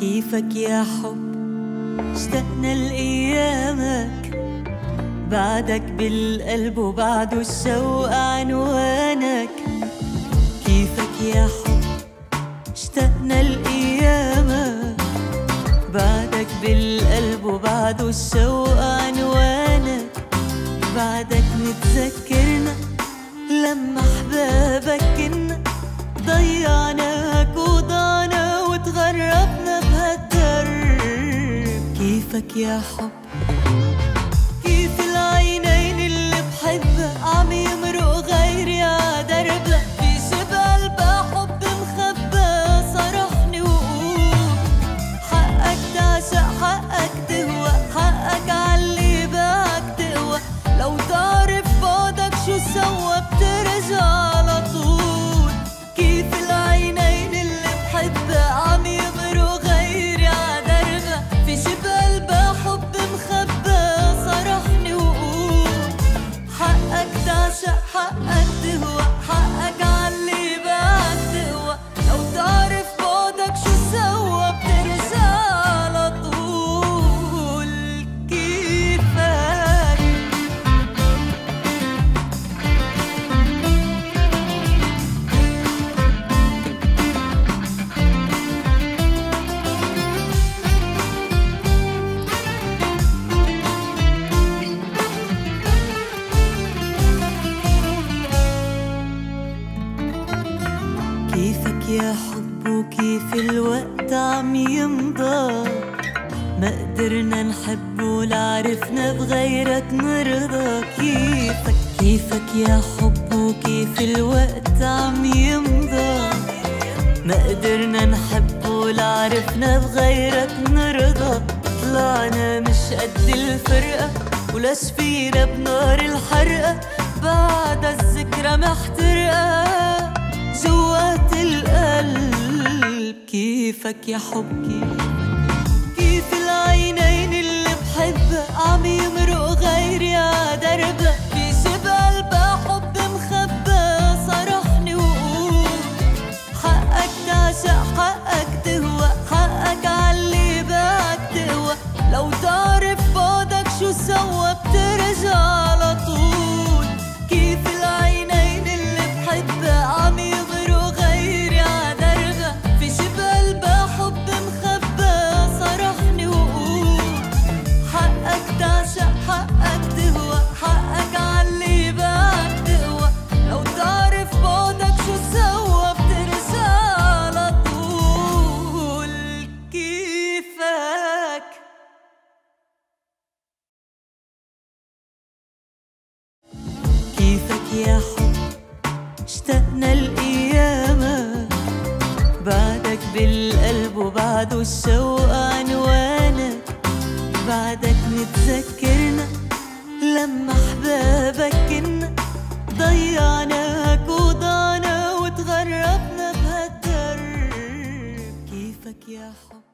كيفك يا حب، اشتقنا لأيامك، بعدك بالقلب وبعده الشوق عنوانك. كيفك يا حب، اشتقنا لأيامك، بعدك بالقلب وبعده الشوق عنوانك. بعدك متذكرنا لما أحبابك كنا، ضيعناك وضعنا وتغربنا بهالدرب. كيفك يا حب، كيف العينين اللي بحبك عم يمرقوا غيري ع درب، لأ في شبه قلبها حب مخبى صرحني وقوم. حقك تعشق، حقك تهوى، حقك عاللي باعك تقوى، لو تعرف بعدك شو سوى بترجع على طول. عم يمروا غيري ع دربها، في شبه قلبها حب مخبى صرحني وقوم. حقك تعشق، حقك تهوى، حقك عاللي باعك تقوى، لو تعرف بعدك شو سوى بترجع على طول. كيفك يا حب، وكيف الوقت عم يمضى، ما قدرنا نحب ولا عرفنا بغيرك نرضى. كيفك، كيفك يا حب، وكيف الوقت عم يمضى، ما قدرنا نحب ولا عرفنا بغيرك نرضى. طلعنا مش قد الفرقة ولا شفينا بنار الحرقة، بعد الذكرى محترقة جوات القلب. كيفك يا حبي، كيف العينين اللي بحبها عم يمرقوا غيري ع دربها، في شبه قلبها حب مخبى صرحني وقوم. حقك تعشق، حقك تهوى، حقك عاللي باعك تقوى، لو تعرف بعدك شو سوى بترجع على طول. كيف العينين اللي بحبها عم يمرقوا غيري ع دربها، في شبه قلبها حب مخبى صرحني وقوم. حقك تعشق، حقك تهوى، حقك عاللي باعك تقوى، لو تعرف بعدك شو سوى بترجع على طول. كيفك يا حب، اشتقنا لأيامك، بعدك بالقلب وبعده الشوق عنوانك. بعدك متذكرنا لما أحبابك كنا، ضيعناك وضعنا وتغربنا بهالدرب. كيفك يا حب.